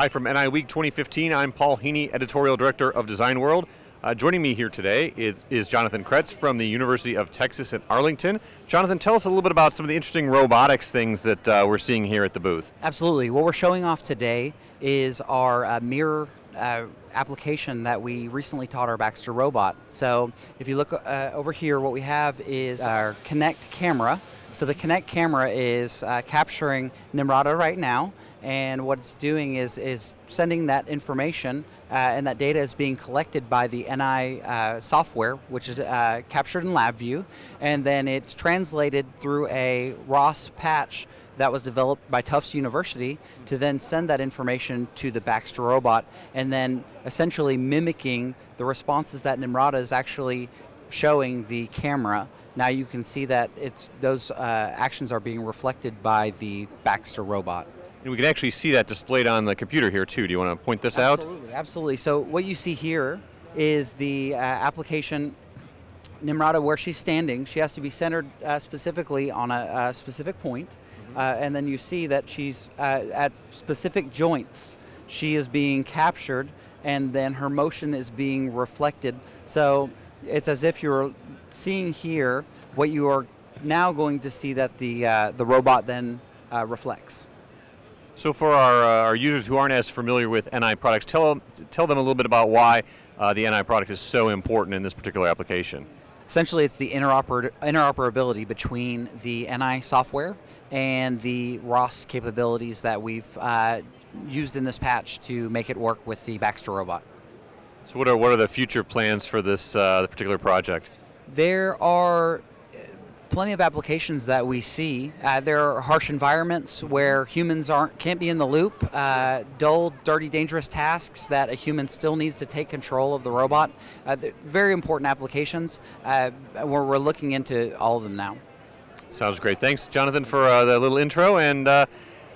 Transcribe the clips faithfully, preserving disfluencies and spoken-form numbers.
Hi, from N I Week twenty fifteen, I'm Paul Heaney, Editorial Director of Design World. Uh, joining me here today is, is Jonathan Kretz from the University of Texas at Arlington. Jonathan, tell us a little bit about some of the interesting robotics things that uh, we're seeing here at the booth. Absolutely. What we're showing off today is our uh, mirror uh, application that we recently taught our Baxter robot. So if you look uh, over here, what we have is our Kinect camera. So the Kinect camera is uh, capturing Nimrata right now, and what it's doing is, is sending that information, uh, and that data is being collected by the N I uh, software, which is uh, captured in LabVIEW, and then it's translated through a R O S patch that was developed by Tufts University to then send that information to the Baxter robot, and then essentially mimicking the responses that Nimrata is actually showing the camera. Now you can see that it's those uh, actions are being reflected by the Baxter robot. And we can actually see that displayed on the computer here too. Do you want to point this out? Absolutely, absolutely. So what you see here is the uh, application Nimrata, where she's standing. She has to be centered uh, specifically on a, a specific point. Mm-hmm. uh, and then you see that she's uh, at specific joints. She is being captured, and then her motion is being reflected. So it's as if you're seeing here what you are now going to see that the uh, the robot then uh, reflects. So for our, uh, our users who aren't as familiar with N I products, tell them, tell them a little bit about why uh, the N I product is so important in this particular application. Essentially, it's the interoper interoperability between the N I software and the R O S capabilities that we've uh, used in this patch to make it work with the Baxter robot. So what are, what are the future plans for this uh, particular project? There are plenty of applications that we see. Uh, there are harsh environments where humans aren't, can't be in the loop, uh, dull, dirty, dangerous tasks that a human still needs to take control of the robot. Uh, very important applications. Uh, where we're looking into all of them now. Sounds great. Thanks, Jonathan, for uh, the little intro. And uh,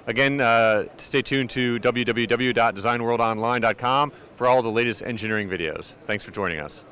Again, uh, stay tuned to w w w dot design world online dot com for all the latest engineering videos. Thanks for joining us.